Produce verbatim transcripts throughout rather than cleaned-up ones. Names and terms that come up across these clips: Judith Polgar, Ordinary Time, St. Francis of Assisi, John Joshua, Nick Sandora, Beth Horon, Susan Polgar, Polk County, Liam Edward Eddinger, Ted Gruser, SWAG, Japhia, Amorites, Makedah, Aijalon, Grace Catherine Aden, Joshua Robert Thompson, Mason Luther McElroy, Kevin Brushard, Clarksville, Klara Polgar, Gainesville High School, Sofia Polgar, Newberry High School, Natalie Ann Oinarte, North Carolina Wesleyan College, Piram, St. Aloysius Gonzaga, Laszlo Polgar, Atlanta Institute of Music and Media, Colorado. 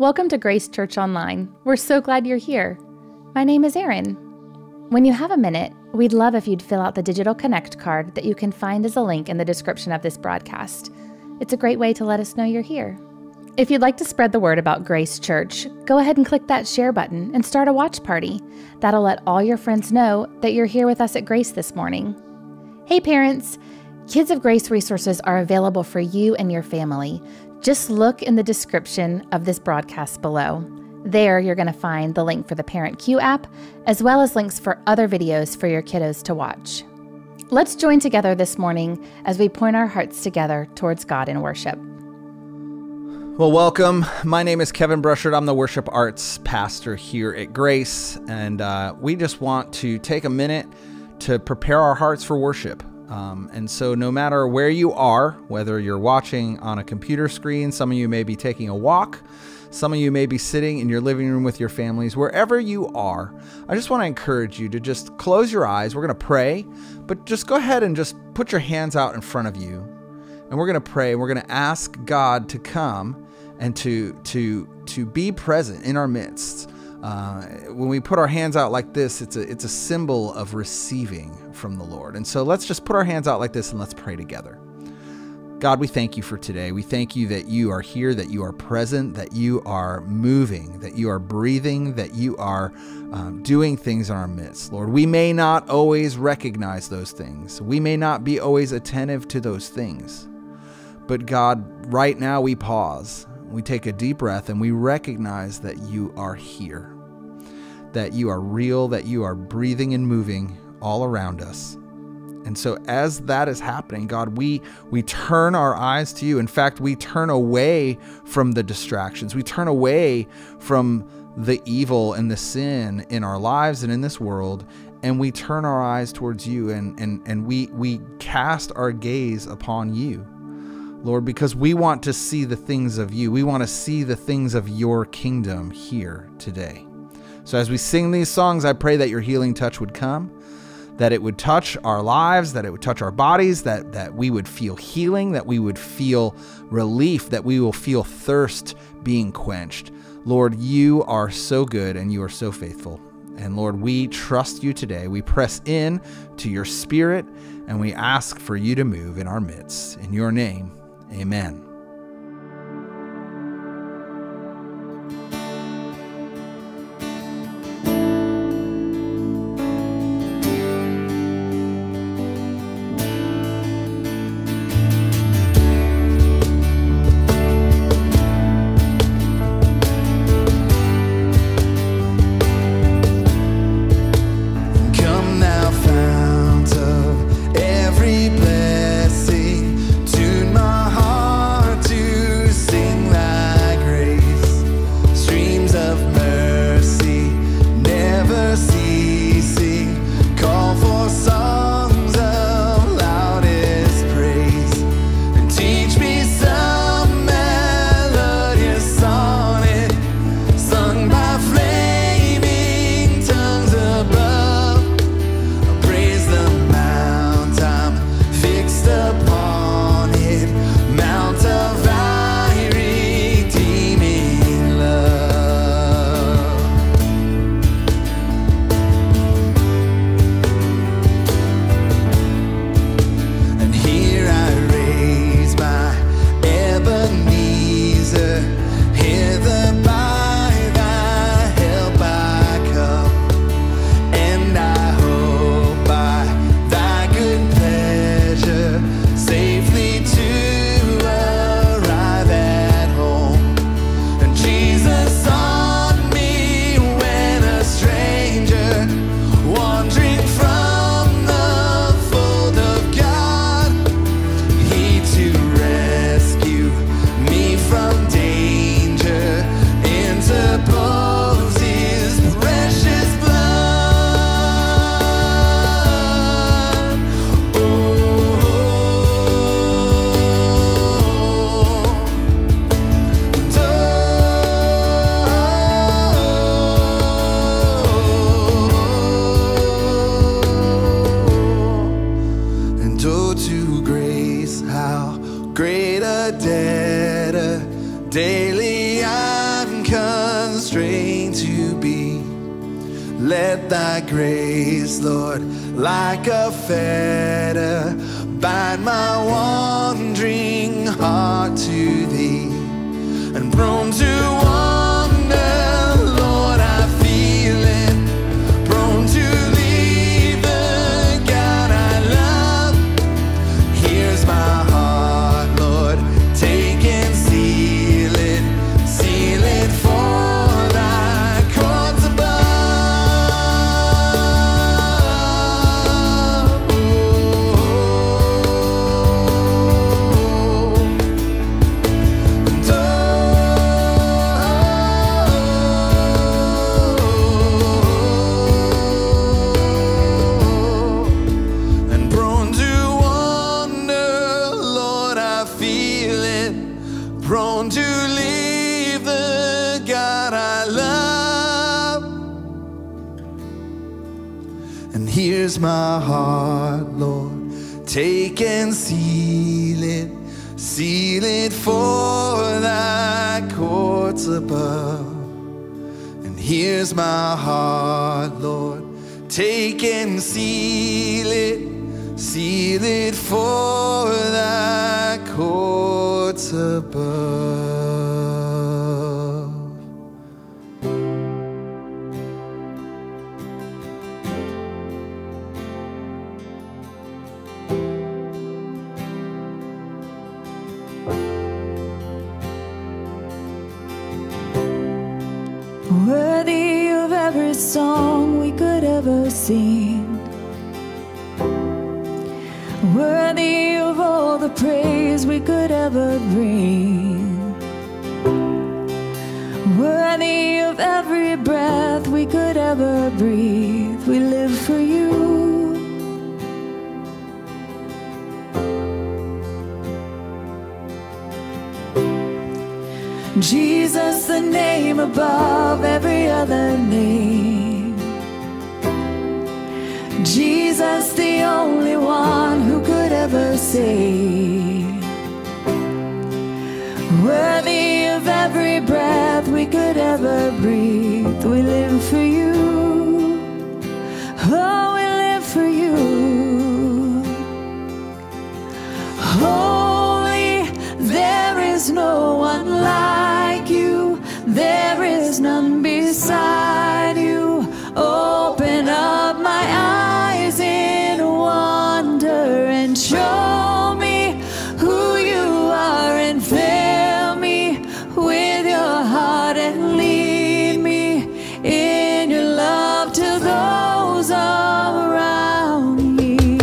Welcome to Grace Church Online. We're so glad you're here. My name is Erin. When you have a minute, we'd love if you'd fill out the digital connect card that you can find as a link in the description of this broadcast. It's a great way to let us know you're here. If you'd like to spread the word about Grace Church, go ahead and click that share button and start a watch party. That'll let all your friends know that you're here with us at Grace this morning. Hey parents, Kids of Grace resources are available for you and your family. Just look in the description of this broadcast below. There, you're going to find the link for the Parent Cue app, as well as links for other videos for your kiddos to watch. Let's join together this morning as we point our hearts together towards God in worship. Well, welcome. My name is Kevin Brushard. I'm the Worship Arts Pastor here at Grace, and uh, we just want to take a minute to prepare our hearts for worship. Um, and so no matter where you are, whether you're watching on a computer screen, some of you may be taking a walk, some of you may be sitting in your living room with your families, wherever you are, I just want to encourage you to just close your eyes. We're going to pray, but just go ahead and just put your hands out in front of you. And we're going to pray. We're going to ask God to come and to, to, to be present in our midst. Uh, when we put our hands out like this, it's a, it's a symbol of receiving from the Lord. And so let's just put our hands out like this and let's pray together. God, we thank you for today. We thank you that you are here, that you are present, that you are moving, that you are breathing, that you are um, doing things in our midst. Lord, we may not always recognize those things. We may not be always attentive to those things. But God, right now we pause. We take a deep breath and we recognize that you are here, that you are real, that you are breathing and moving all around us. And so as that is happening, God, we, we turn our eyes to you. In fact, we turn away from the distractions. We turn away from the evil and the sin in our lives and in this world. And we turn our eyes towards you and, and, and we, we cast our gaze upon you. Lord, because we want to see the things of you. We want to see the things of your kingdom here today. So as we sing these songs, I pray that your healing touch would come, that it would touch our lives, that it would touch our bodies, that, that we would feel healing, that we would feel relief, that we will feel thirst being quenched. Lord, you are so good and you are so faithful. And Lord, we trust you today. We press in to your spirit and we ask for you to move in our midst. In your name, amen. Come now, fount of every blessing. constrained to be. Let thy grace, Lord, like a fetter, bind my wandering heart to thee, and prone to wander, Lord, I feel it, prone to my heart, Lord, take and seal it, seal it for thy courts above. And here's my heart, Lord, take and seal it, seal it for thy courts above. Worthy of every song we could ever sing, worthy of all the praise we could ever bring, worthy of every breath we could ever breathe. We live for you. Jesus, the name above every other name. Jesus, the only one who could ever save. Worthy of every breath we could ever breathe. We live for you. Oh, we live for you. Holy, there is no one like. There is none beside you. Open up my eyes in wonder and show me who you are, and fill me with your heart and lead me in your love to those around me.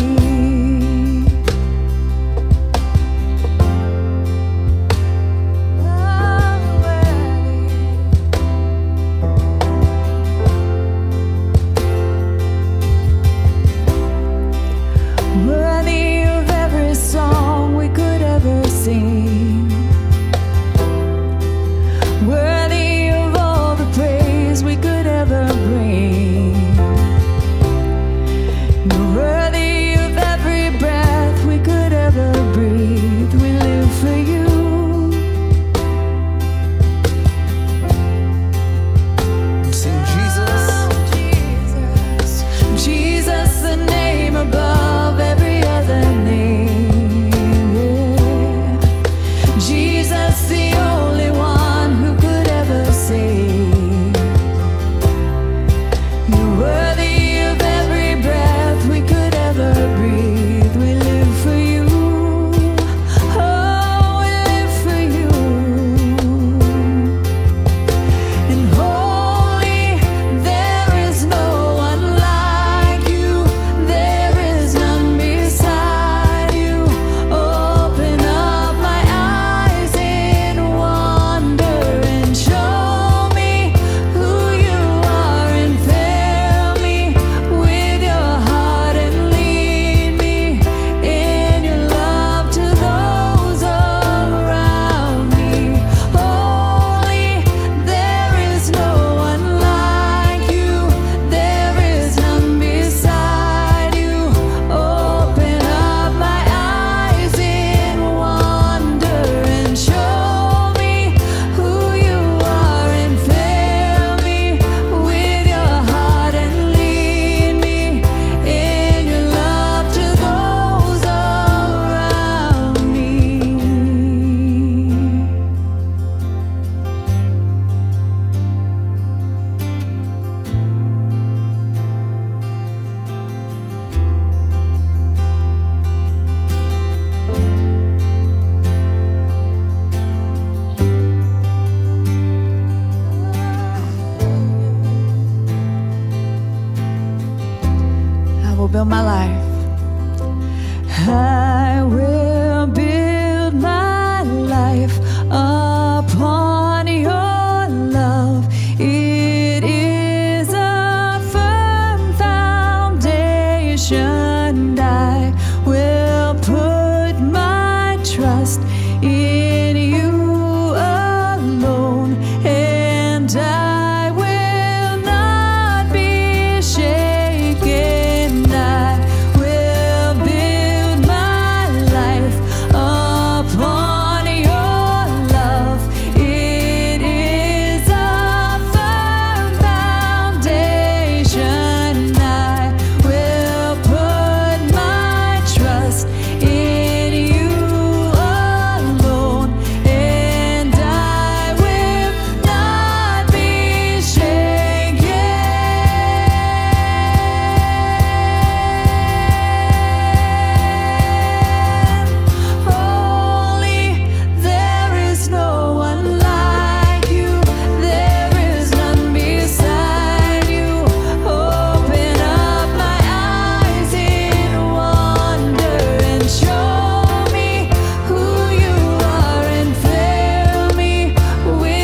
my life. I will build my life upon your love. It is a firm foundation. I will put my trust in you alone, and I will not be shaken. I will build my life upon your love. It is a firm foundation. I will put my trust in you alone, and I will not be shaken.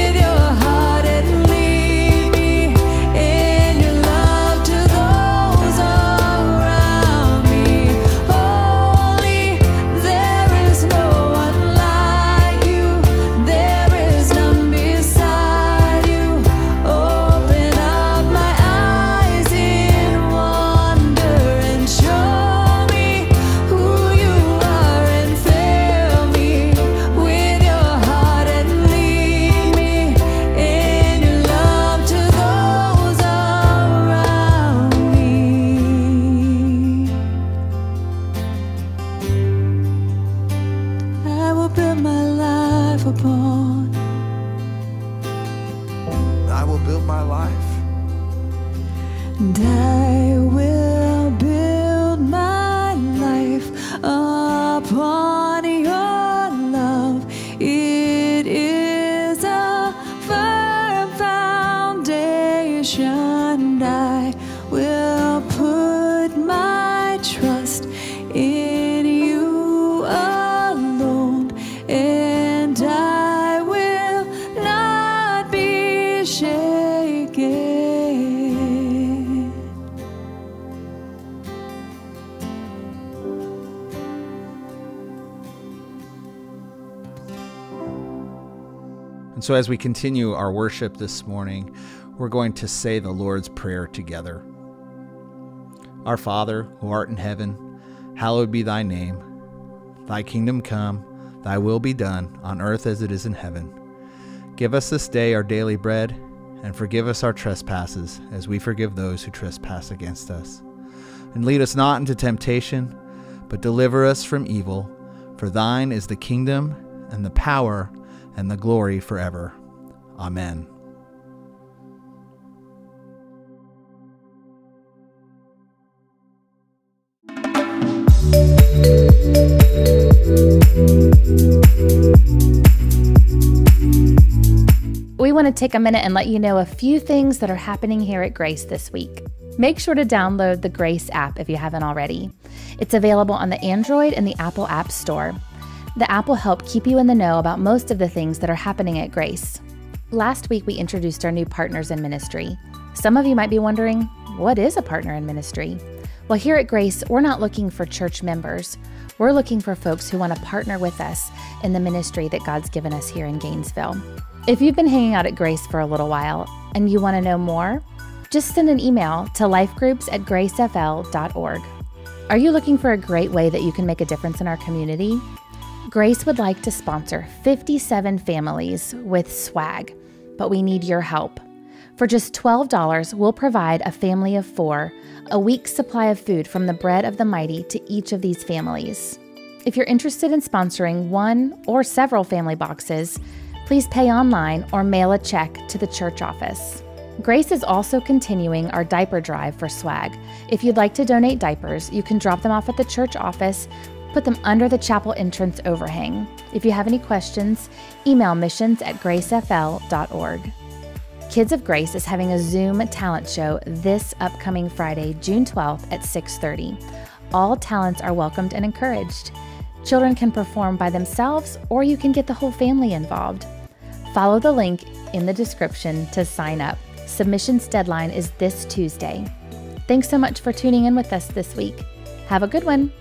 Holy, there is no one like you. There is none beside you. Open up my eyes in wonder and show me who you are, and fill me with your heart and lead me in your love to those around me. Holy, there is no one like you. There is none beside you. Open up my eyes in wonder and show me who you are, and fill me with your heart and lead me in your love to those around me. I will build my life upon. I will build my life. And I will build my life upon your love. It is a firm foundation. I will put my trust in you alone, and I will not be shaken. And so as we continue our worship this morning, we're going to say the Lord's Prayer together. Our Father, who art in heaven, hallowed be thy name. Thy kingdom come, thy will be done, on earth as it is in heaven. Give us this day our daily bread, and forgive us our trespasses, as we forgive those who trespass against us. And lead us not into temptation, but deliver us from evil. For thine is the kingdom, and the power, and the glory forever. Amen. We want to take a minute and let you know a few things that are happening here at Grace this week. Make sure to download the Grace app if you haven't already. It's available on the Android and the Apple App Store. The app will help keep you in the know about most of the things that are happening at Grace. Last week, we introduced our new partners in ministry. Some of you might be wondering, what is a partner in ministry? Well, here at Grace, we're not looking for church members. We're looking for folks who want to partner with us in the ministry that God's given us here in Gainesville. If you've been hanging out at Grace for a little while and you want to know more, just send an email to lifegroups at gracefl dot org. Are you looking for a great way that you can make a difference in our community? Grace would like to sponsor fifty-seven families with swag, but we need your help. For just twelve dollars, we'll provide a family of four, a week's supply of food from the Bread of the Mighty to each of these families. If you're interested in sponsoring one or several family boxes, please pay online or mail a check to the church office. Grace is also continuing our diaper drive for swag. If you'd like to donate diapers, you can drop them off at the church office, put them under the chapel entrance overhang. If you have any questions, email missions at gracefl dot org. Kids of Grace is having a Zoom talent show this upcoming Friday, June twelfth at six thirty. All talents are welcomed and encouraged. Children can perform by themselves, or you can get the whole family involved. Follow the link in the description to sign up. Submissions deadline is this Tuesday. Thanks so much for tuning in with us this week. Have a good one.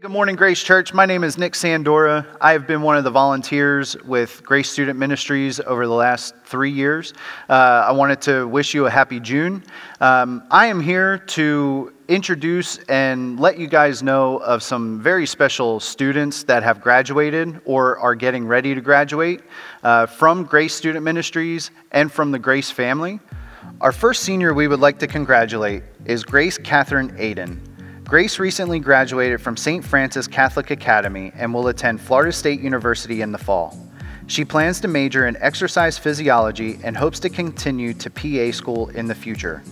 Good morning, Grace Church. My name is Nick Sandora. I have been one of the volunteers with Grace Student Ministries over the last three years. Uh, I wanted to wish you a happy June. Um, I am here to introduce and let you guys know of some very special students that have graduated or are getting ready to graduate uh, from Grace Student Ministries and from the Grace family. Our first senior we would like to congratulate is Grace Catherine Aden. Grace recently graduated from Saint Francis Catholic Academy and will attend Florida State University in the fall. She plans to major in exercise physiology and hopes to continue to P A school in the future.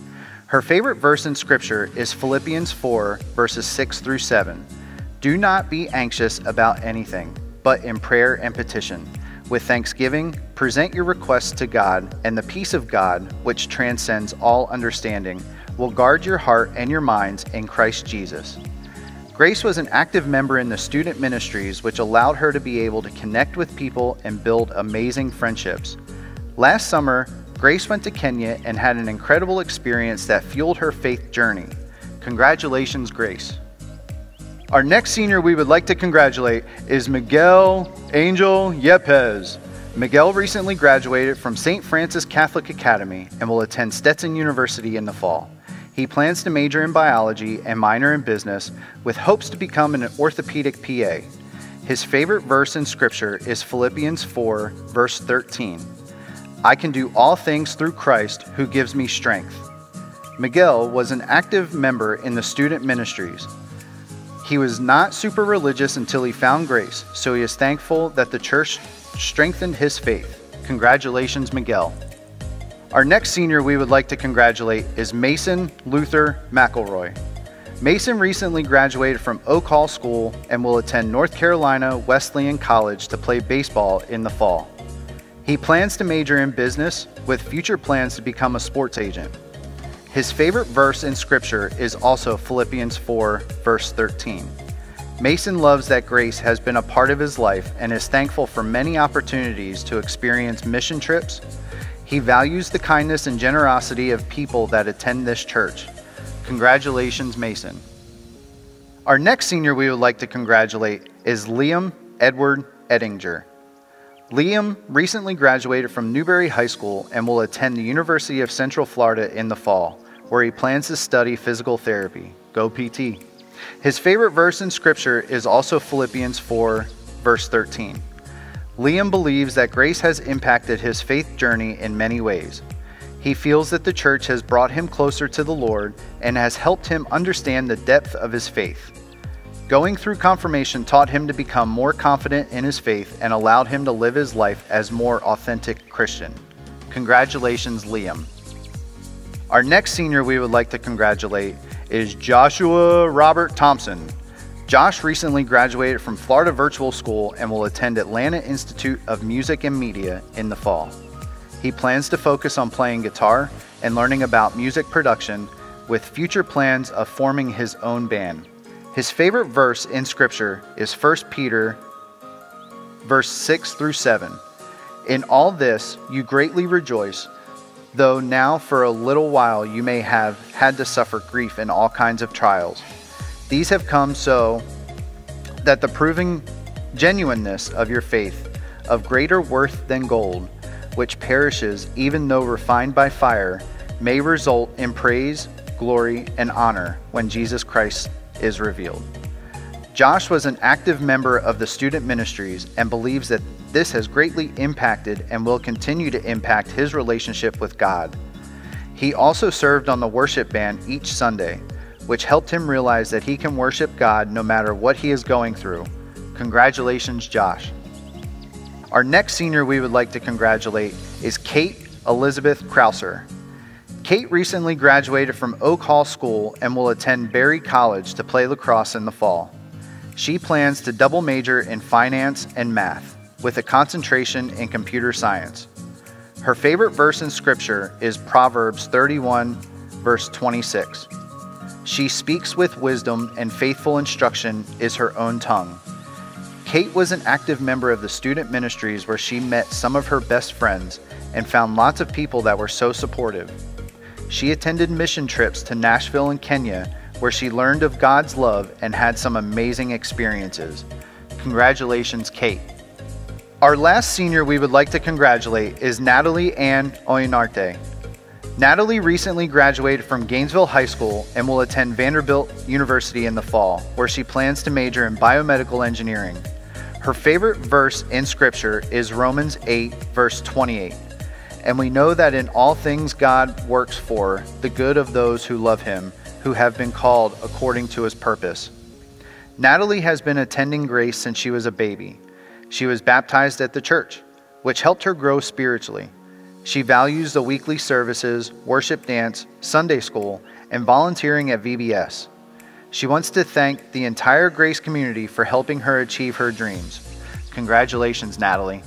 Her favorite verse in Scripture is Philippians four, verses six through seven. Do not be anxious about anything, but in prayer and petition. With thanksgiving, present your requests to God, and the peace of God, which transcends all understanding, will guard your heart and your minds in Christ Jesus. Grace was an active member in the student ministries, which allowed her to be able to connect with people and build amazing friendships. Last summer, Grace went to Kenya and had an incredible experience that fueled her faith journey. Congratulations, Grace. Our next senior we would like to congratulate is Miguel Angel Yepes. Miguel recently graduated from Saint Francis Catholic Academy and will attend Stetson University in the fall. He plans to major in biology and minor in business, with hopes to become an orthopedic P A. His favorite verse in Scripture is Philippians four, verse thirteen. I can do all things through Christ who gives me strength. Miguel was an active member in the student ministries. He was not super religious until he found Grace, so he is thankful that the church strengthened his faith. Congratulations, Miguel. Our next senior we would like to congratulate is Mason Luther McElroy. Mason recently graduated from Oak Hall School and will attend North Carolina Wesleyan College to play baseball in the fall. He plans to major in business, with future plans to become a sports agent. His favorite verse in Scripture is also Philippians four, verse thirteen. Mason loves that Grace has been a part of his life and is thankful for many opportunities to experience mission trips. He values the kindness and generosity of people that attend this church. Congratulations, Mason. Our next senior we would like to congratulate is Liam Edward Eddinger. Liam recently graduated from Newberry High School and will attend the University of Central Florida in the fall, where he plans to study physical therapy. Go P T. His favorite verse in Scripture is also Philippians four, verse thirteen. Liam believes that Grace has impacted his faith journey in many ways. He feels that the church has brought him closer to the Lord and has helped him understand the depth of his faith. Going through confirmation taught him to become more confident in his faith and allowed him to live his life as a more authentic Christian. Congratulations, Liam. Our next senior we would like to congratulate is Joshua Robert Thompson. Josh recently graduated from Florida Virtual School and will attend Atlanta Institute of Music and Media in the fall. He plans to focus on playing guitar and learning about music production, with future plans of forming his own band. His favorite verse in Scripture is First Peter, verse six through seven. In all this you greatly rejoice, though now for a little while you may have had to suffer grief in all kinds of trials. These have come so that the proving genuineness of your faith, of greater worth than gold, which perishes even though refined by fire, may result in praise, glory, and honor when Jesus Christ is revealed. Josh was an active member of the student ministries and believes that this has greatly impacted and will continue to impact his relationship with God. He also served on the worship band each Sunday, which helped him realize that he can worship God no matter what he is going through. Congratulations, Josh. Our next senior we would like to congratulate is Kate Elizabeth Krauser. Kate recently graduated from Oak Hall School and will attend Berry College to play lacrosse in the fall. She plans to double major in finance and math, with a concentration in computer science. Her favorite verse in scripture is Proverbs thirty-one, verse twenty-six. She speaks with wisdom, and faithful instruction is her own tongue. Kate was an active member of the student ministries, where she met some of her best friends and found lots of people that were so supportive. She attended mission trips to Nashville and Kenya, where she learned of God's love and had some amazing experiences. Congratulations, Kate. Our last senior we would like to congratulate is Natalie Ann Oinarte. Natalie recently graduated from Gainesville High School and will attend Vanderbilt University in the fall, where she plans to major in biomedical engineering. Her favorite verse in scripture is Romans eight, verse twenty-eight. And we know that in all things God works for the good of those who love him, who have been called according to his purpose. Natalie has been attending Grace since she was a baby. She was baptized at the church, which helped her grow spiritually. She values the weekly services, worship dance, Sunday school, and volunteering at V B S. She wants to thank the entire Grace community for helping her achieve her dreams. Congratulations, Natalie.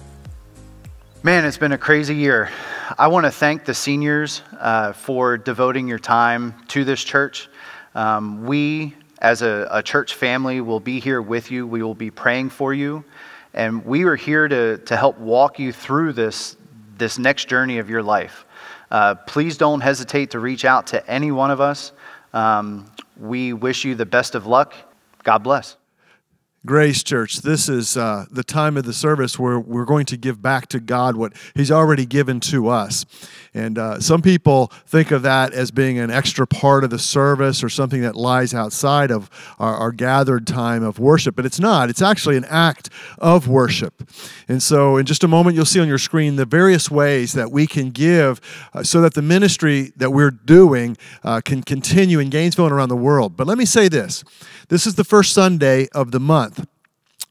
Man, it's been a crazy year. I want to thank the seniors uh, for devoting your time to this church. Um, we, as a, a church family, will be here with you. We will be praying for you. And we are here to, to help walk you through this, this next journey of your life. Uh, please don't hesitate to reach out to any one of us. Um, we wish you the best of luck. God bless. Grace Church, this is uh, the time of the service where we're going to give back to God what he's already given to us. And uh, some people think of that as being an extra part of the service or something that lies outside of our, our gathered time of worship, but it's not. It's actually an act of worship. And so in just a moment, you'll see on your screen the various ways that we can give uh, so that the ministry that we're doing uh, can continue in Gainesville and around the world. But let me say this. This is the first Sunday of the month.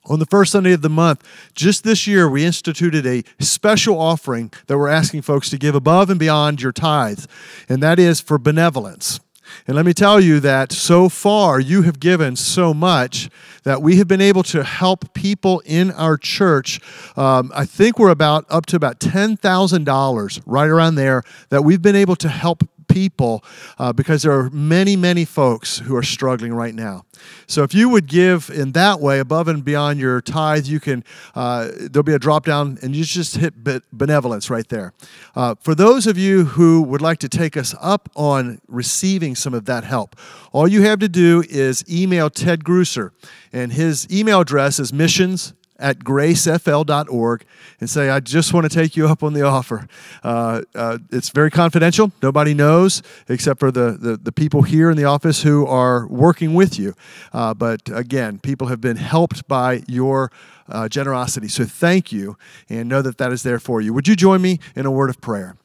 On the first Sunday of the month, just this year, we instituted a special offering that we're asking folks to give above and beyond your tithes, and that is for benevolence. And let me tell you that so far you have given so much that we have been able to help people in our church. Um, I think we're about up to about ten thousand dollars, right around there, that we've been able to help people uh, because there are many, many folks who are struggling right now. So if you would give in that way, above and beyond your tithe, you can, uh, there'll be a drop down and you just hit benevolence right there. Uh, for those of you who would like to take us up on receiving some of that help, all you have to do is email Ted Gruser, and his email address is missions at gracefl dot org, and say, I just want to take you up on the offer. Uh, uh, it's very confidential. Nobody knows except for the, the, the people here in the office who are working with you. Uh, but again, people have been helped by your uh, generosity. So thank you, and know that that is there for you. Would you join me in a word of prayer?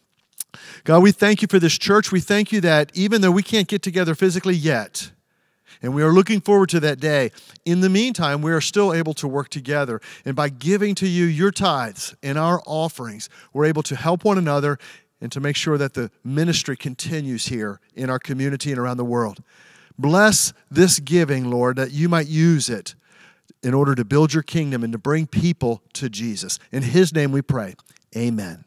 God, we thank you for this church. We thank you that even though we can't get together physically yet, and we are looking forward to that day. In the meantime, we are still able to work together. And by giving to you your tithes and our offerings, we're able to help one another and to make sure that the ministry continues here in our community and around the world. Bless this giving, Lord, that you might use it in order to build your kingdom and to bring people to Jesus. In his name we pray. Amen.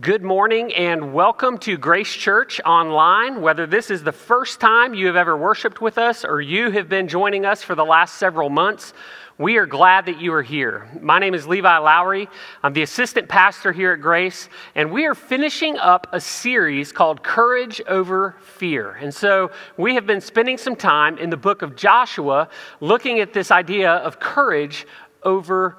Good morning and welcome to Grace Church Online. Whether this is the first time you have ever worshiped with us or you have been joining us for the last several months, We are glad that you are here. My name is Levi Lowry. I'm the assistant pastor here at Grace, and we are finishing up a series called Courage Over Fear. And so we have been spending some time in the book of Joshua looking at this idea of courage over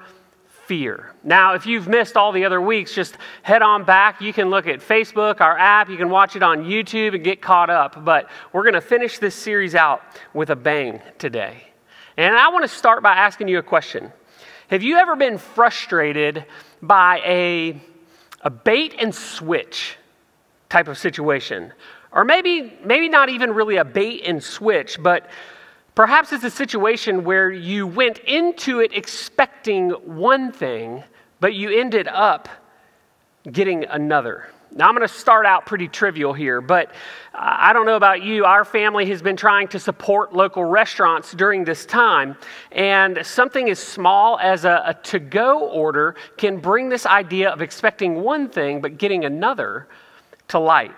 fear. Now, if you've missed all the other weeks, just head on back. You can look at Facebook, our app. You can watch it on YouTube and get caught up. But we're going to finish this series out with a bang today. And I want to start by asking you a question. Have you ever been frustrated by a, a bait and switch type of situation? Or maybe, maybe not even really a bait and switch, but perhaps it's a situation where you went into it expecting one thing, but you ended up getting another. Now, I'm going to start out pretty trivial here, but I don't know about you. Our family has been trying to support local restaurants during this time, and something as small as a, a to-go order can bring this idea of expecting one thing but getting another to light.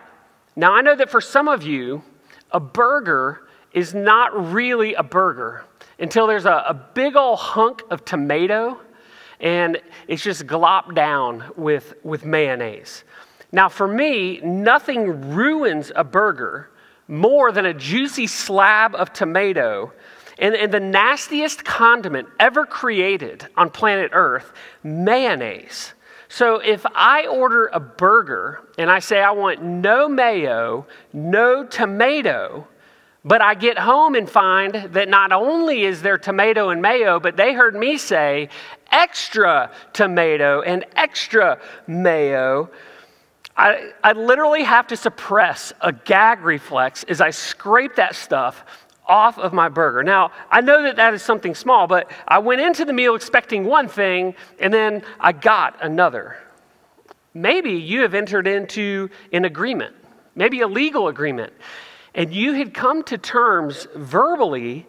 Now, I know that for some of you, a burger is not really a burger until there's a, a big old hunk of tomato and it's just glopped down with, with mayonnaise. Now for me, nothing ruins a burger more than a juicy slab of tomato and, and the nastiest condiment ever created on planet Earth, mayonnaise. So if I order a burger and I say I want no mayo, no tomato, but I get home and find that not only is there tomato and mayo, but they heard me say extra tomato and extra mayo. I, I literally have to suppress a gag reflex as I scrape that stuff off of my burger. Now, I know that that is something small, but I went into the meal expecting one thing, and then I got another. Maybe you have entered into an agreement, maybe a legal agreement, and you had come to terms verbally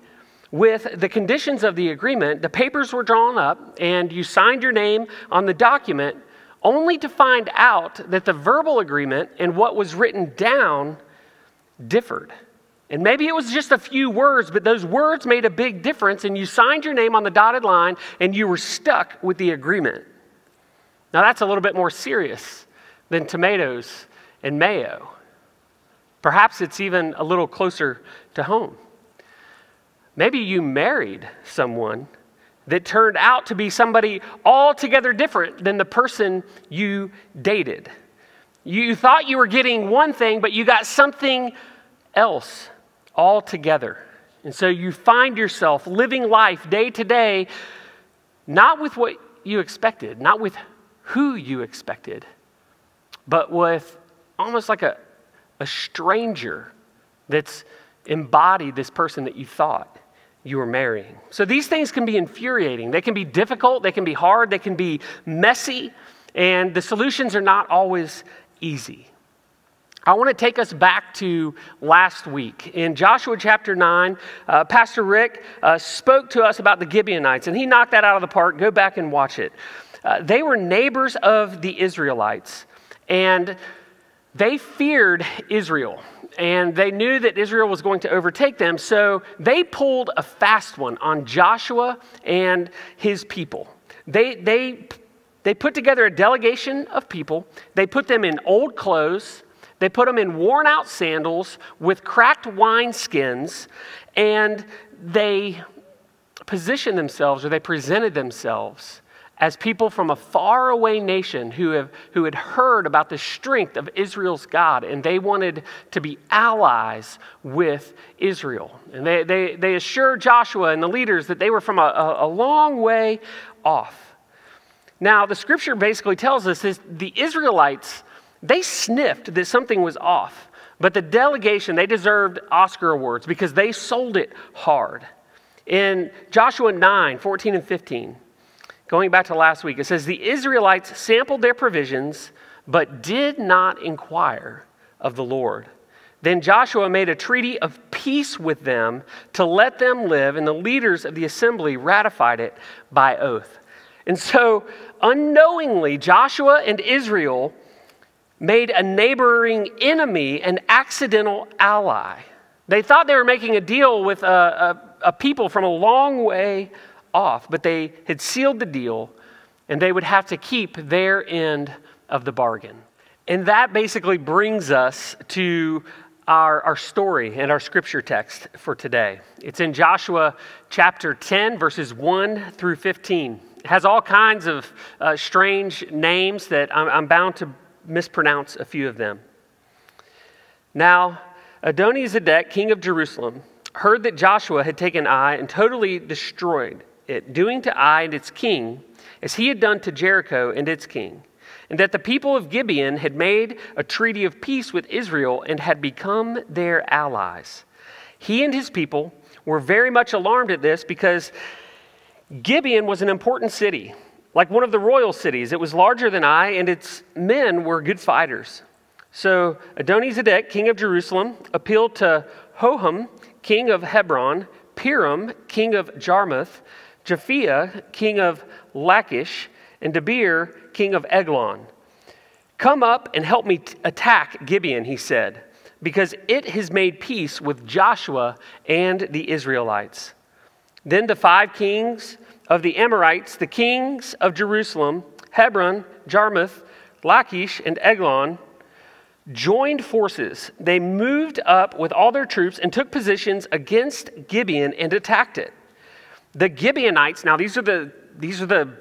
with the conditions of the agreement. The papers were drawn up, and you signed your name on the document, only to find out that the verbal agreement and what was written down differed. And maybe it was just a few words, but those words made a big difference, and you signed your name on the dotted line, and you were stuck with the agreement. Now, that's a little bit more serious than tomatoes and mayo. Perhaps it's even a little closer to home. Maybe you married someone that turned out to be somebody altogether different than the person you dated. You thought you were getting one thing, but you got something else altogether. And so you find yourself living life day to day, not with what you expected, not with who you expected, but with almost like a A stranger that's embodied this person that you thought you were marrying. So these things can be infuriating. They can be difficult. They can be hard. They can be messy. And the solutions are not always easy. I want to take us back to last week. In Joshua chapter nine, uh, Pastor Rick uh, spoke to us about the Gibeonites. And he knocked that out of the park. Go back and watch it. Uh, they were neighbors of the Israelites. And they feared Israel, and they knew that Israel was going to overtake them, so they pulled a fast one on Joshua and his people. They, they, they put together a delegation of people. They put them in old clothes. They put them in worn-out sandals with cracked wineskins, and they positioned themselves, or they presented themselves as people from a faraway nation who, have, who had heard about the strength of Israel's God, and they wanted to be allies with Israel. And they, they, they assured Joshua and the leaders that they were from a, a long way off. Now, the scripture basically tells us is the Israelites, they sniffed that something was off, but the delegation, they deserved Oscar awards because they sold it hard. In Joshua nine, fourteen and fifteen, going back to last week, it says, the Israelites sampled their provisions, but did not inquire of the Lord. Then Joshua made a treaty of peace with them to let them live, and the leaders of the assembly ratified it by oath. And so, unknowingly, Joshua and Israel made a neighboring enemy an accidental ally. They thought they were making a deal with a, a, a people from a long way off, but they had sealed the deal, and they would have to keep their end of the bargain. And that basically brings us to our, our story and our scripture text for today. It's in Joshua chapter ten, verses one through fifteen. It has all kinds of uh, strange names that I'm, I'm bound to mispronounce a few of them. Now, Adoni-Zedek, king of Jerusalem, heard that Joshua had taken Ai and totally destroyed it, doing to Ai and its king as he had done to Jericho and its king, and that the people of Gibeon had made a treaty of peace with Israel and had become their allies. He and his people were very much alarmed at this because Gibeon was an important city, like one of the royal cities. It was larger than Ai, and its men were good fighters. So Adoni-Zedek, king of Jerusalem, appealed to Hoham, king of Hebron, Piram, king of Jarmuth, Japhia, king of Lachish, and Debir, king of Eglon. "Come up and help me attack Gibeon," he said, "because it has made peace with Joshua and the Israelites." Then the five kings of the Amorites, the kings of Jerusalem, Hebron, Jarmuth, Lachish, and Eglon, joined forces. They moved up with all their troops and took positions against Gibeon and attacked it. The Gibeonites, now these are the these are the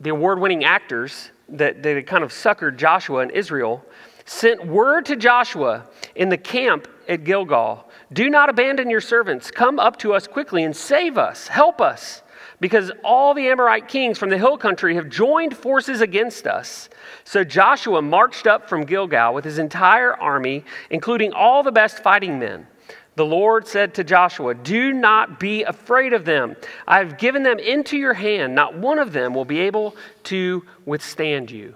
the award-winning actors that they kind of suckered Joshua and Israel, sent word to Joshua in the camp at Gilgal, "Do not abandon your servants. Come up to us quickly and save us, help us, because all the Amorite kings from the hill country have joined forces against us." So Joshua marched up from Gilgal with his entire army, including all the best fighting men. The Lord said to Joshua, "Do not be afraid of them. I have given them into your hand. Not one of them will be able to withstand you."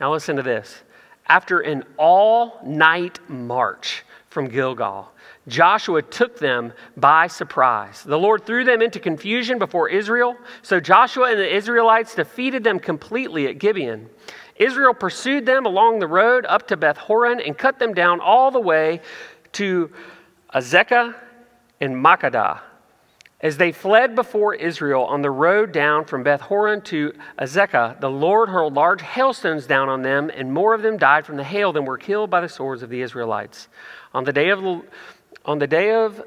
Now listen to this. After an all-night march from Gilgal, Joshua took them by surprise. The Lord threw them into confusion before Israel, so Joshua and the Israelites defeated them completely at Gibeon. Israel pursued them along the road up to Beth Horon and cut them down all the way to Azekah and Makedah. As they fled before Israel on the road down from Beth Horon to Azekah, the Lord hurled large hailstones down on them, and more of them died from the hail than were killed by the swords of the Israelites. On the day of the On the day of,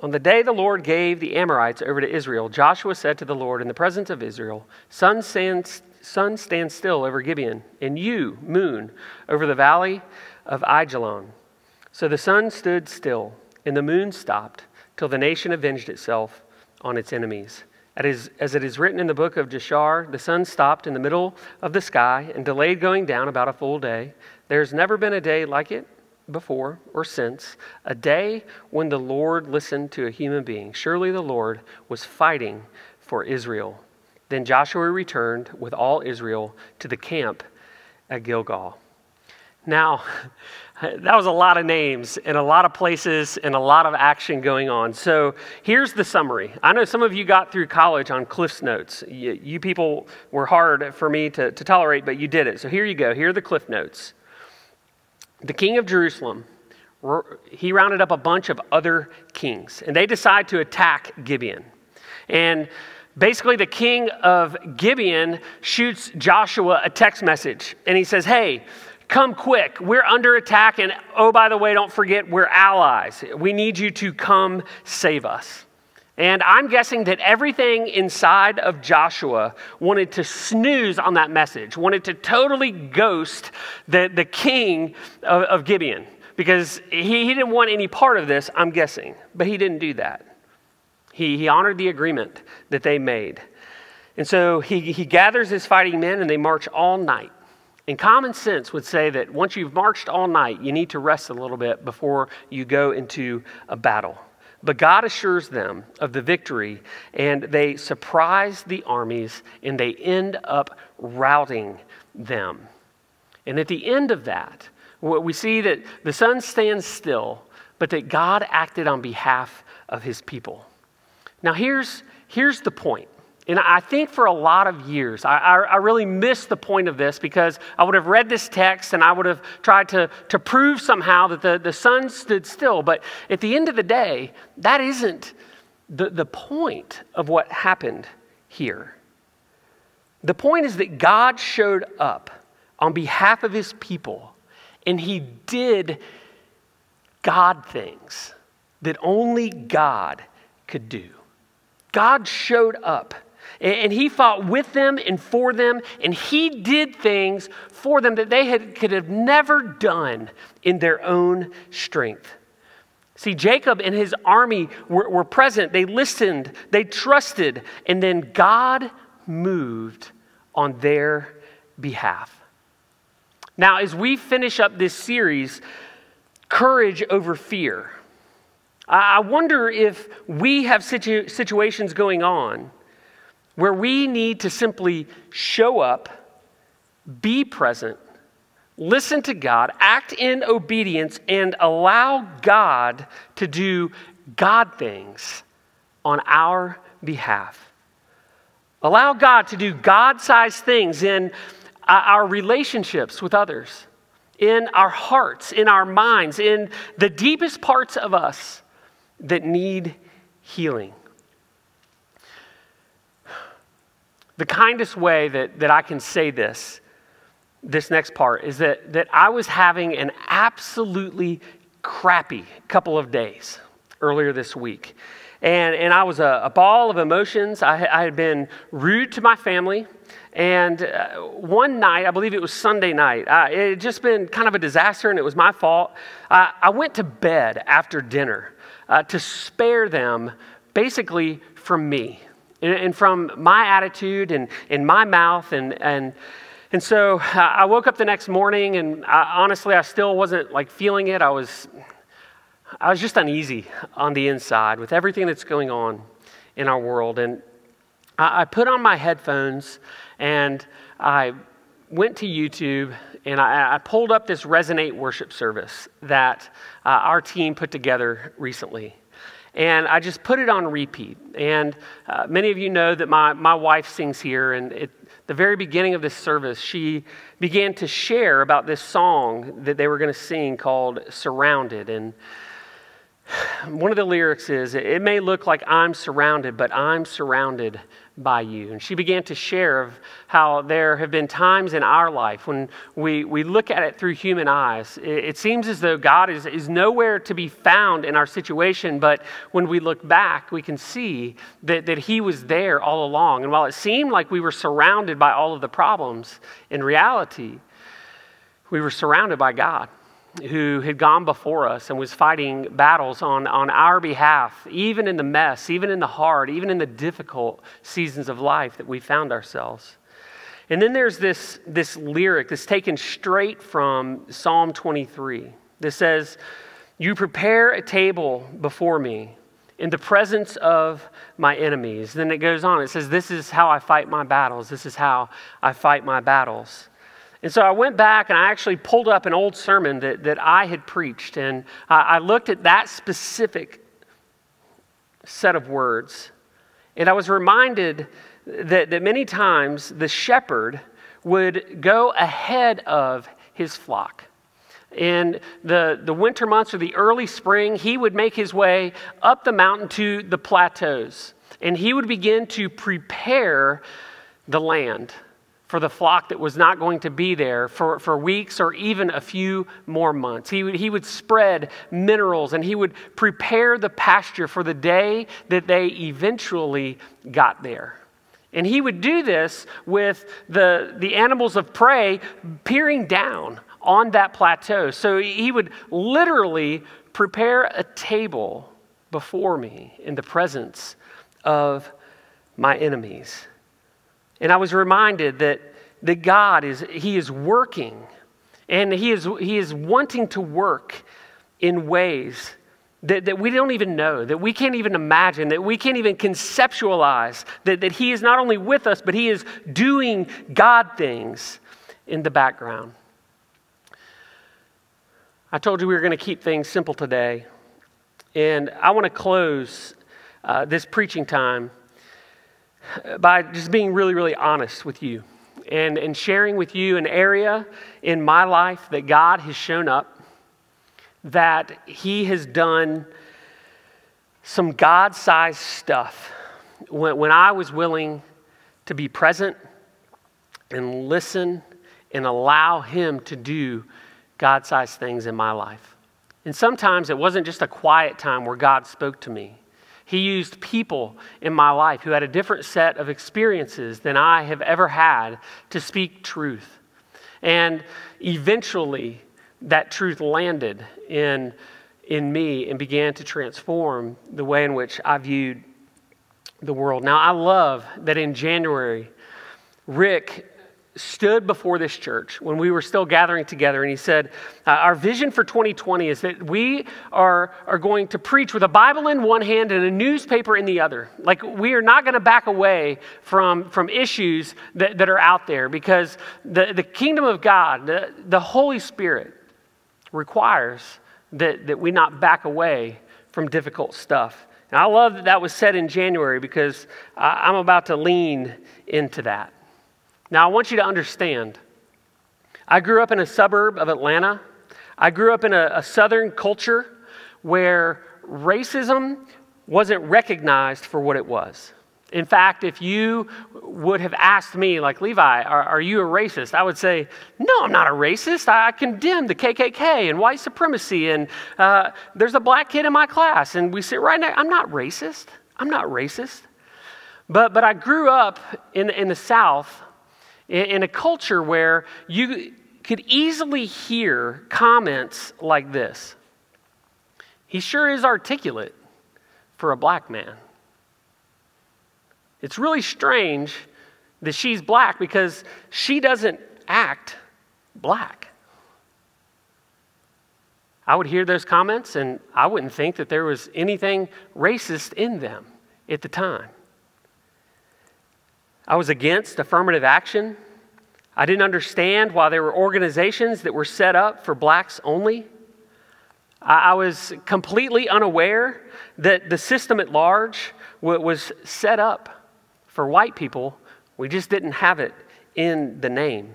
on the day the Lord gave the Amorites over to Israel, Joshua said to the Lord in the presence of Israel, "Sun stands, sun stands still over Gibeon, and you, moon, over the valley of Aijalon." So the sun stood still, and the moon stopped, till the nation avenged itself on its enemies. As it is written in the book of Jashar, the sun stopped in the middle of the sky and delayed going down about a full day. There has never been a day like it before or since, a day when the Lord listened to a human being. Surely the Lord was fighting for Israel. Then Joshua returned with all Israel to the camp at Gilgal. Now, that was a lot of names and a lot of places and a lot of action going on. So here's the summary. I know some of you got through college on Cliff's Notes. You, you people were hard for me to, to tolerate, but you did it. So here you go. Here are the Cliff Notes. The king of Jerusalem, he rounded up a bunch of other kings, and they decide to attack Gibeon. And basically the king of Gibeon shoots Joshua a text message, and he says, "Hey, come quick. We're under attack, and oh, by the way, don't forget, we're allies. We need you to come save us." And I'm guessing that everything inside of Joshua wanted to snooze on that message, wanted to totally ghost the, the king of, of Gibeon, because he, he didn't want any part of this, I'm guessing. But he didn't do that. He, he honored the agreement that they made. And so he, he gathers his fighting men, and they march all night. And common sense would say that once you've marched all night, you need to rest a little bit before you go into a battle. But God assures them of the victory, and they surprise the armies, and they end up routing them. And at the end of that, we see that the sun stands still, but that God acted on behalf of his people. Now, here's, here's the point. And I think for a lot of years, I, I, I really missed the point of this, because I would have read this text and I would have tried to, to prove somehow that the, the sun stood still. But at the end of the day, that isn't the, the point of what happened here. The point is that God showed up on behalf of his people, and he did God things that only God could do. God showed up, and he fought with them and for them, and he did things for them that they had, could have never done in their own strength. See, Jacob and his army were, were present. They listened, they trusted, and then God moved on their behalf. Now, as we finish up this series, Courage Over Fear, I wonder if we have situ- situations going on where we need to simply show up, be present, listen to God, act in obedience, and allow God to do God things on our behalf. Allow God to do God-sized things in our relationships with others, in our hearts, in our minds, in the deepest parts of us that need healing. The kindest way that, that I can say this, this next part, is that, that I was having an absolutely crappy couple of days earlier this week. And, and I was a, a ball of emotions. I, I had been rude to my family. And uh, one night, I believe it was Sunday night, uh, it had just been kind of a disaster, and it was my fault. Uh, I went to bed after dinner uh, to spare them basically from me and, and from my attitude and, and my mouth. And, and, and so uh, I woke up the next morning, and I, honestly, I still wasn't like feeling it. I was, I was just uneasy on the inside with everything that's going on in our world. And I, I put on my headphones, and I went to YouTube, and I, I pulled up this Resonate worship service that uh, our team put together recently. And I just put it on repeat. And uh, many of you know that my, my wife sings here, and at the very beginning of this service, she began to share about this song that they were going to sing called Surrounded. And one of the lyrics is, it may look like I'm surrounded, but I'm surrounded by you. And she began to share of how there have been times in our life when we, we look at it through human eyes. It, it seems as though God is, is nowhere to be found in our situation, but when we look back, we can see that, that he was there all along. And while it seemed like we were surrounded by all of the problems, in reality, we were surrounded by God, who had gone before us and was fighting battles on, on our behalf, even in the mess, even in the hard, even in the difficult seasons of life that we found ourselves. And then there's this, this lyric that's taken straight from Psalm twenty-three that says, "You prepare a table before me in the presence of my enemies." Then it goes on. It says, "This is how I fight my battles. This is how I fight my battles." And so I went back, and I actually pulled up an old sermon that, that I had preached, and I, I looked at that specific set of words, and I was reminded that, that many times the shepherd would go ahead of his flock. In the, the winter months or the early spring, he would make his way up the mountain to the plateaus, and he would begin to prepare the land for the flock that was not going to be there for, for weeks or even a few more months. He would, he would spread minerals, and he would prepare the pasture for the day that they eventually got there. And he would do this with the, the animals of prey peering down on that plateau. So he would literally prepare a table before me in the presence of my enemies. And I was reminded that, that God is, he is working, and he is, he is wanting to work in ways that, that we don't even know, that we can't even imagine, that we can't even conceptualize, that, that he is not only with us, but he is doing God things in the background. I told you we were going to keep things simple today, and I want to close uh, this preaching time by just being really, really honest with you and, and sharing with you an area in my life that God has shown up, that he has done some God-sized stuff. When, when I was willing to be present and listen and allow Him to do God-sized things in my life. And sometimes it wasn't just a quiet time where God spoke to me. He used people in my life who had a different set of experiences than I have ever had to speak truth. And eventually, that truth landed in, in me and began to transform the way in which I viewed the world. Now, I love that in January, Rick stood before this church when we were still gathering together, and he said, uh, our vision for twenty twenty is that we are, are going to preach with a Bible in one hand and a newspaper in the other. Like, we are not going to back away from, from issues that, that are out there, because the, the kingdom of God, the, the Holy Spirit requires that, that we not back away from difficult stuff. And I love that that was said in January, because I, I'm about to lean into that. Now, I want you to understand, I grew up in a suburb of Atlanta. I grew up in a, a Southern culture where racism wasn't recognized for what it was. In fact, if you would have asked me, like, Levi, are, are you a racist? I would say, no, I'm not a racist. I, I condemn the K K K and white supremacy, and uh, there's a black kid in my class, and we sit right next. I'm not racist. I'm not racist. But, but I grew up in, in the South, in a culture where you could easily hear comments like this. He sure is articulate for a black man. It's really strange that she's black because she doesn't act black. I would hear those comments and I wouldn't think that there was anything racist in them at the time. I was against affirmative action. I didn't understand why there were organizations that were set up for blacks only. I was completely unaware that the system at large was set up for white people. We just didn't have it in the name.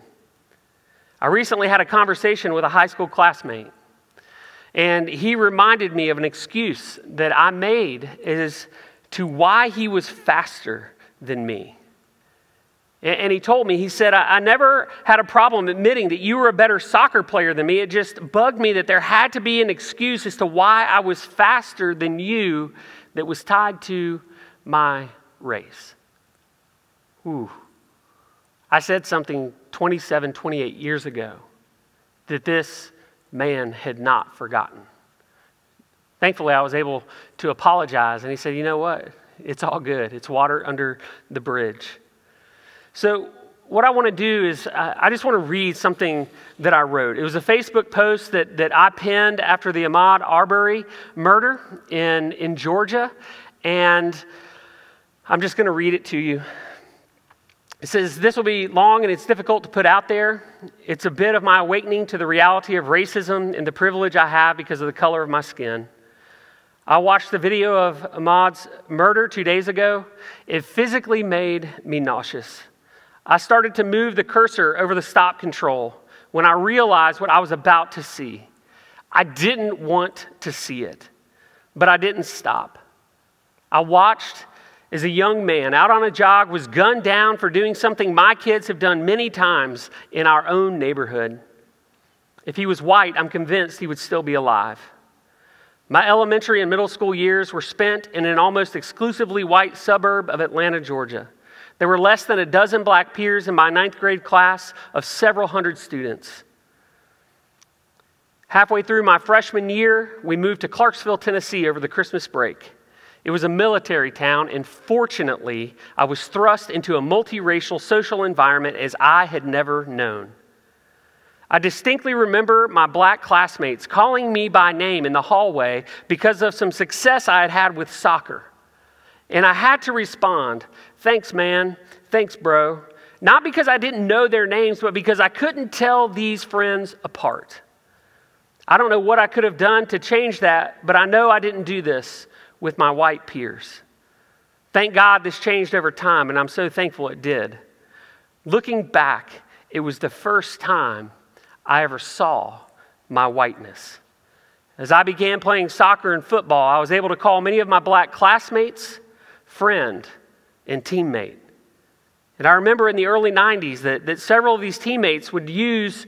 I recently had a conversation with a high school classmate, and he reminded me of an excuse that I made as to why he was faster than me. And he told me, he said, I never had a problem admitting that you were a better soccer player than me. It just bugged me that there had to be an excuse as to why I was faster than you that was tied to my race. Ooh. I said something twenty-seven, twenty-eight years ago that this man had not forgotten. Thankfully, I was able to apologize. And he said, you know what? It's all good. It's water under the bridge. So what I want to do is uh, I just want to read something that I wrote. It was a Facebook post that, that I penned after the Ahmaud Arbery murder in, in Georgia, and I'm just going to read it to you. It says, this will be long and it's difficult to put out there. It's a bit of my awakening to the reality of racism and the privilege I have because of the color of my skin. I watched the video of Ahmaud's murder two days ago. It physically made me nauseous. I started to move the cursor over the stop control when I realized what I was about to see. I didn't want to see it, but I didn't stop. I watched as a young man out on a jog was gunned down for doing something my kids have done many times in our own neighborhood. If he was white, I'm convinced he would still be alive. My elementary and middle school years were spent in an almost exclusively white suburb of Atlanta, Georgia. There were less than a dozen black peers in my ninth grade class of several hundred students. Halfway through my freshman year, we moved to Clarksville, Tennessee over the Christmas break. It was a military town, and fortunately, I was thrust into a multiracial social environment as I had never known. I distinctly remember my black classmates calling me by name in the hallway because of some success I had had with soccer. And I had to respond, thanks, man, thanks, bro. Not because I didn't know their names, but because I couldn't tell these friends apart. I don't know what I could have done to change that, but I know I didn't do this with my white peers. Thank God this changed over time, and I'm so thankful it did. Looking back, it was the first time I ever saw my whiteness. As I began playing soccer and football, I was able to call many of my black classmates friend and teammate. And I remember in the early nineties that, that several of these teammates would use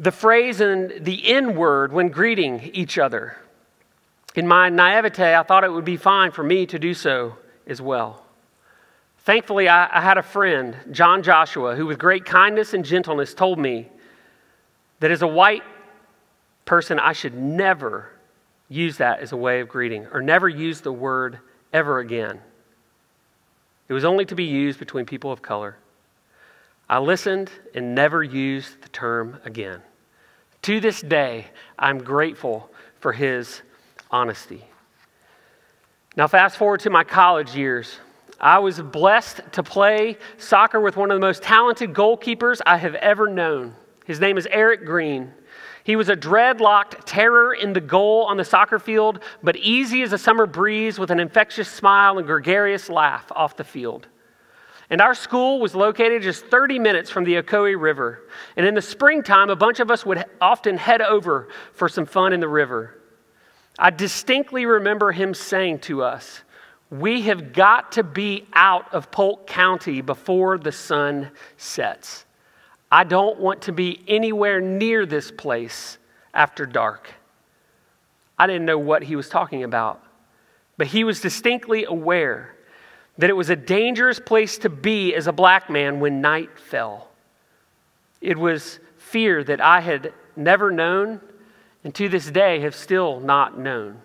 the phrase and the N-word when greeting each other. In my naivete, I thought it would be fine for me to do so as well. Thankfully, I, I had a friend, John Joshua, who with great kindness and gentleness told me that as a white person, I should never use that as a way of greeting or never use the word ever again. It was only to be used between people of color. I listened and never used the term again. To this day, I'm grateful for his honesty. Now, fast forward to my college years. I was blessed to play soccer with one of the most talented goalkeepers I have ever known. His name is Eric Green. He was a dreadlocked terror in the goal on the soccer field, but easy as a summer breeze with an infectious smile and gregarious laugh off the field. And our school was located just thirty minutes from the Ocoee River. And in the springtime, a bunch of us would often head over for some fun in the river. I distinctly remember him saying to us, "We have got to be out of Polk County before the sun sets. I don't want to be anywhere near this place after dark." I didn't know what he was talking about, but he was distinctly aware that it was a dangerous place to be as a black man when night fell. It was fear that I had never known and to this day have still not known.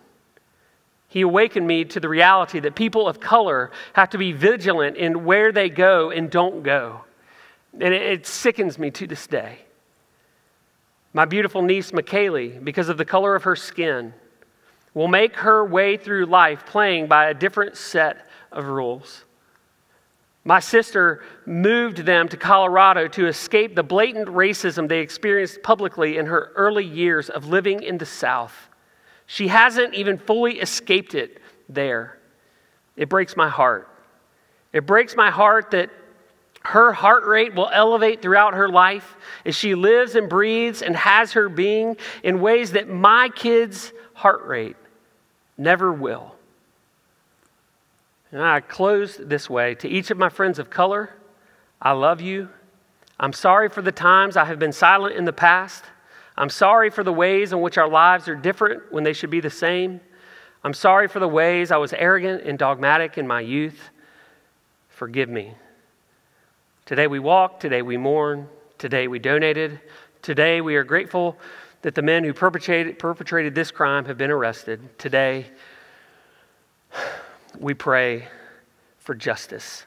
He awakened me to the reality that people of color have to be vigilant in where they go and don't go. And it sickens me to this day. My beautiful niece, McKaylee, because of the color of her skin, will make her way through life playing by a different set of rules. My sister moved them to Colorado to escape the blatant racism they experienced publicly in her early years of living in the South. She hasn't even fully escaped it there. It breaks my heart. It breaks my heart that her heart rate will elevate throughout her life as she lives and breathes and has her being in ways that my kids' heart rate never will. And I closed this way. To each of my friends of color, I love you. I'm sorry for the times I have been silent in the past. I'm sorry for the ways in which our lives are different when they should be the same. I'm sorry for the ways I was arrogant and dogmatic in my youth. Forgive me. Today we walk, today we mourn, today we donated. Today we are grateful that the men who perpetrated, perpetrated this crime have been arrested. Today we pray for justice.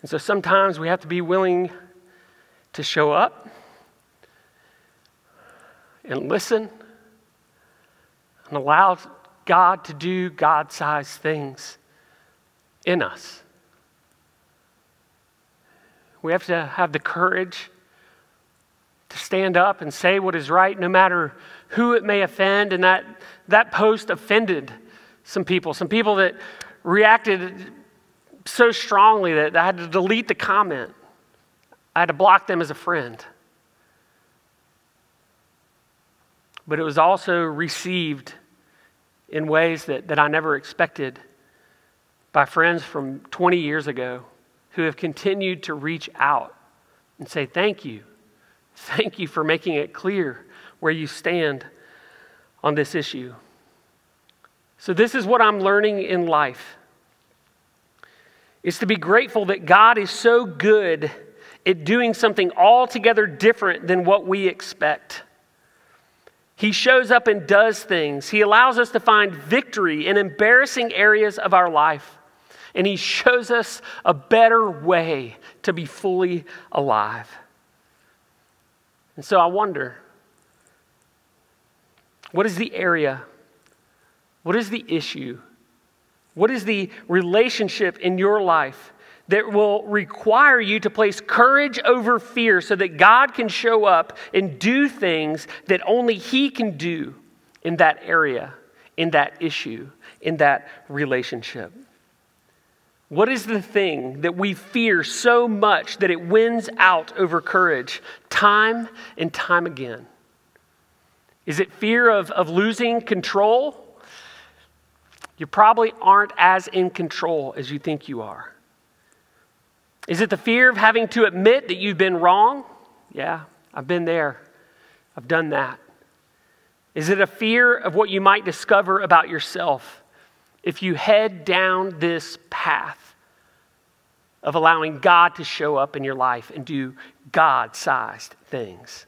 And so sometimes we have to be willing to show up and listen and allow God to do God-sized things in us. We have to have the courage to stand up and say what is right, no matter who it may offend. And that, that post offended some people, some people that reacted so strongly that I had to delete the comment. I had to block them as a friend. But it was also received in ways that, that I never expected by friends from twenty years ago who have continued to reach out and say, thank you. Thank you for making it clear where you stand on this issue. So this is what I'm learning in life. It's to be grateful that God is so good at doing something altogether different than what we expect. He shows up and does things. He allows us to find victory in embarrassing areas of our life. And he shows us a better way to be fully alive. And so I wonder, what is the area? What is the issue? What is the relationship in your life that will require you to place courage over fear so that God can show up and do things that only he can do in that area, in that issue, in that relationship? What is the thing that we fear so much that it wins out over courage time and time again? Is it fear of, of losing control? You probably aren't as in control as you think you are. Is it the fear of having to admit that you've been wrong? Yeah, I've been there. I've done that. Is it a fear of what you might discover about yourself if you head down this path of allowing God to show up in your life and do God-sized things?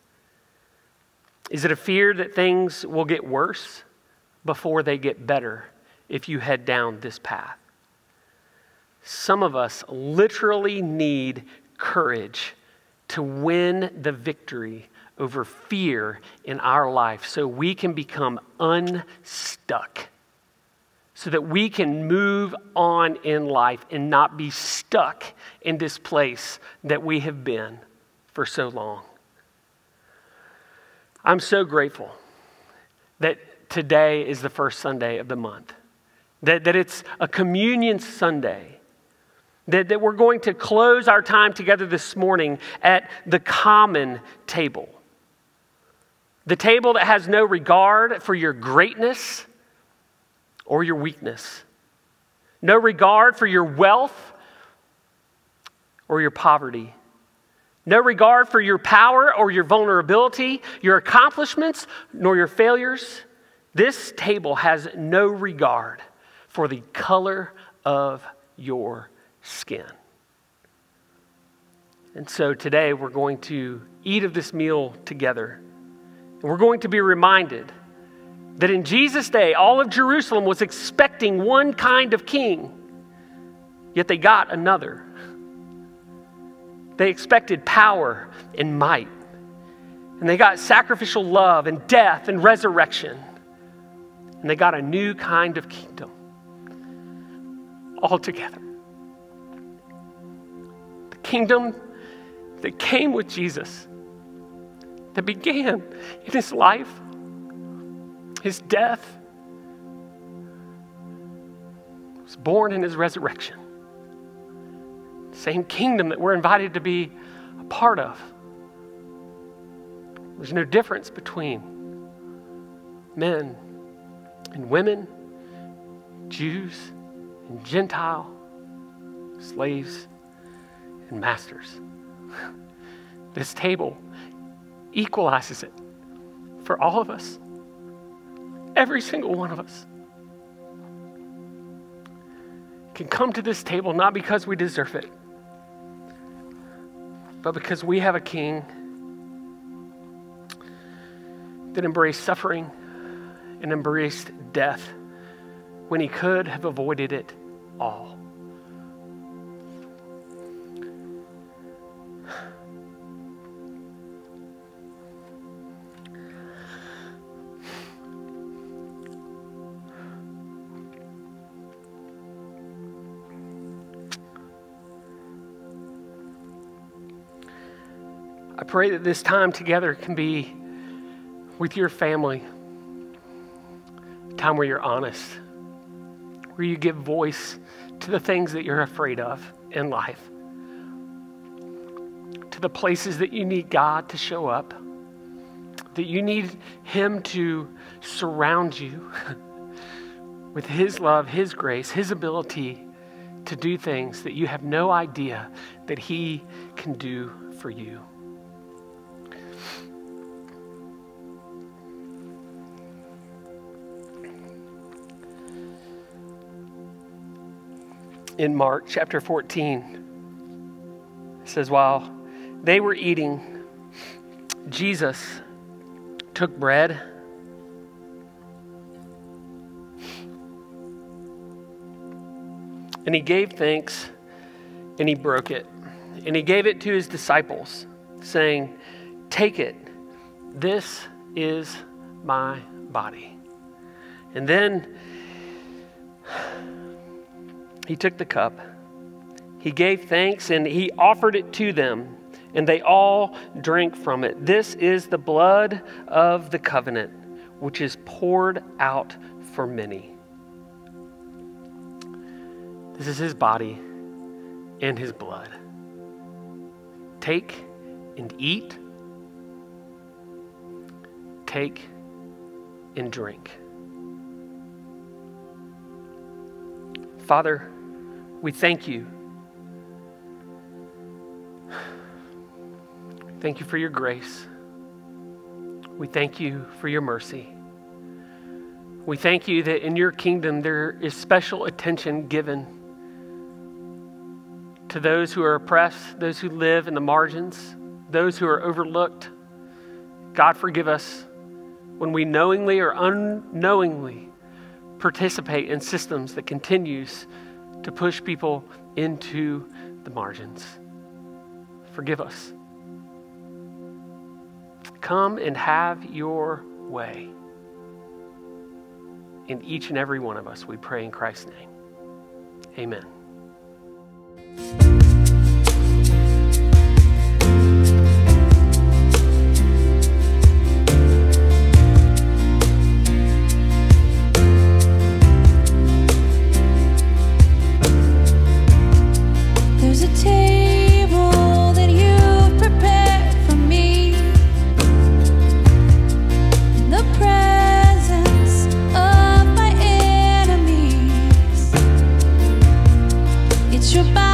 Is it a fear that things will get worse before they get better if you head down this path? Some of us literally need courage to win the victory over fear in our life so we can become unstuck, so that we can move on in life and not be stuck in this place that we have been for so long. I'm so grateful that today is the first Sunday of the month, that, that it's a communion Sunday, that, that we're going to close our time together this morning at the common table, the table that has no regard for your greatness or your weakness, no regard for your wealth or your poverty, no regard for your power or your vulnerability, your accomplishments, nor your failures. This table has no regard for the color of your skin. And so today we're going to eat of this meal together. And we're going to be reminded that in Jesus' day, all of Jerusalem was expecting one kind of king, yet they got another. They expected power and might, and they got sacrificial love and death and resurrection, and they got a new kind of kingdom altogether. The kingdom that came with Jesus, that began in his life, his death, was born in his resurrection. Same kingdom that we're invited to be a part of. There's no difference between men and women, Jews and Gentile, slaves and masters. This table equalizes it for all of us, every single one of us. Can come to this table not because we deserve it, but because we have a king that embraced suffering and embraced death when he could have avoided it all. I pray that this time together can be with your family, a time where you're honest, where you give voice to the things that you're afraid of in life, to the places that you need God to show up, that you need him to surround you with his love, his grace, his ability to do things that you have no idea that he can do for you. In Mark chapter fourteen, it says, while they were eating, Jesus took bread, and he gave thanks, and he broke it, and he gave it to his disciples, saying, "Take it, this is my body." And then he took the cup, he gave thanks, and he offered it to them, and they all drank from it. "This is the blood of the covenant, which is poured out for many." This is his body and his blood. Take and eat. Take and drink. Father, we thank you. Thank you for your grace. We thank you for your mercy. We thank you that in your kingdom there is special attention given to those who are oppressed, those who live in the margins, those who are overlooked. God, forgive us when we knowingly or unknowingly participate in systems that continues to push people into the margins. Forgive us. Come and have your way in each and every one of us, we pray in Christ's name. Amen. There's a table that you've prepared for me in the presence of my enemies. It's your body.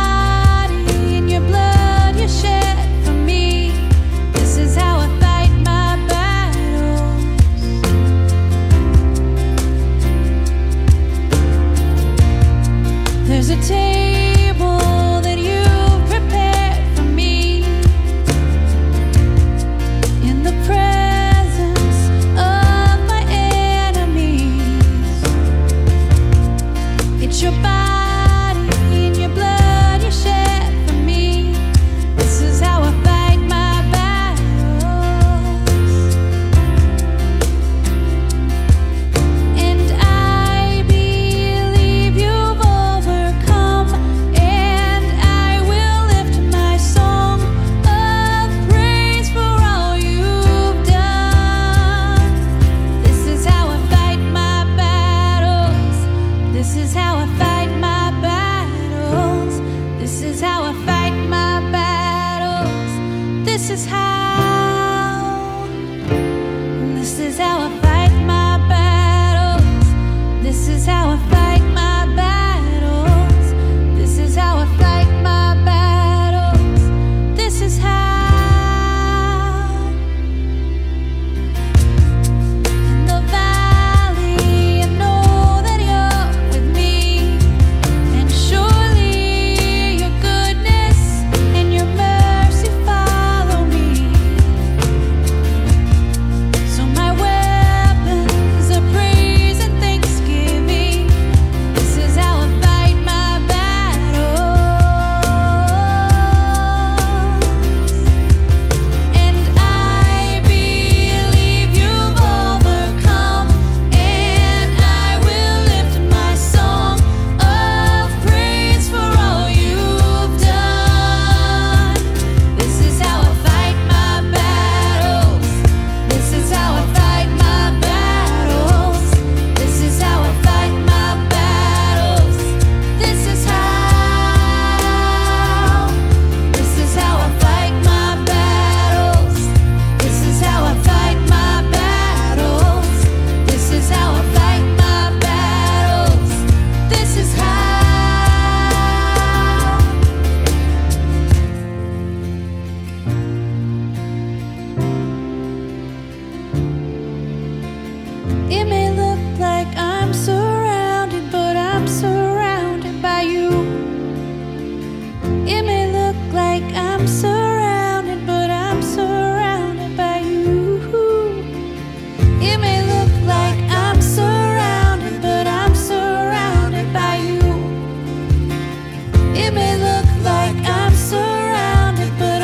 But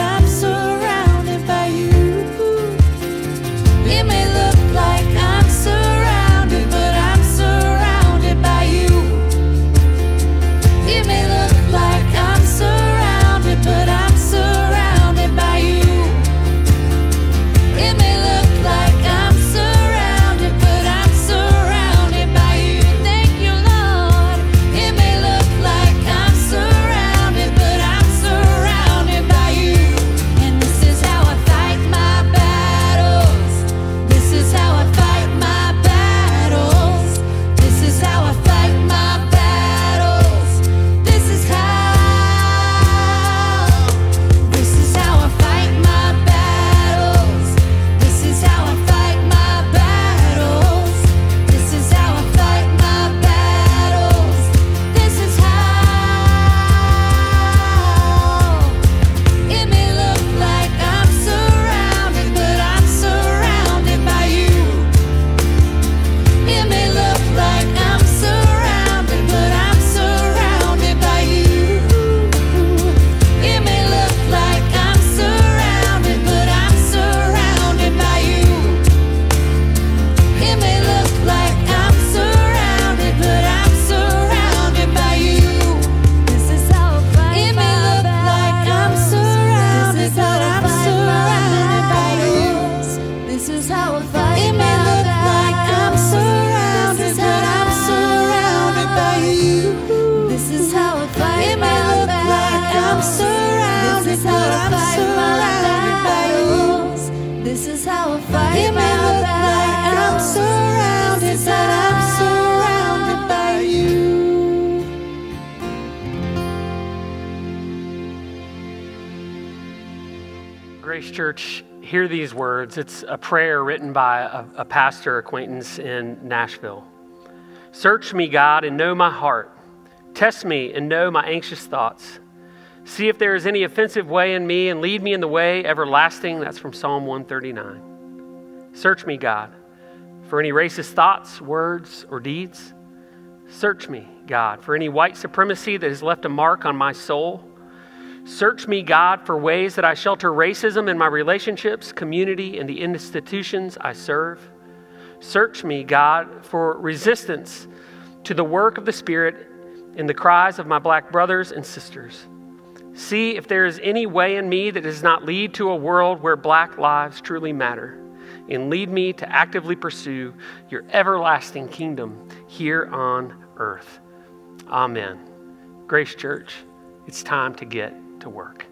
I is how I fight. It may look like I'm surrounded, but I'm surrounded by you. This is how I fight. It may look like I'm surrounded, but I'm surrounded by you. This is how I fight. It may look like I'm surrounded, but I'm surrounded by you. Grace Church, hear these words. It's a prayer written by a, a pastor acquaintance in Nashville. Search me, God, and know my heart. Test me and know my anxious thoughts. See if there is any offensive way in me, and lead me in the way everlasting. That's from Psalm one thirty-nine. Search me, God, for any racist thoughts, words, or deeds. Search me, God, for any white supremacy that has left a mark on my soul. Search me, God, for ways that I shelter racism in my relationships, community, and the institutions I serve. Search me, God, for resistance to the work of the Spirit in the cries of my black brothers and sisters. See if there is any way in me that does not lead to a world where black lives truly matter, and lead me to actively pursue your everlasting kingdom here on earth. Amen. Grace Church, it's time to get to work.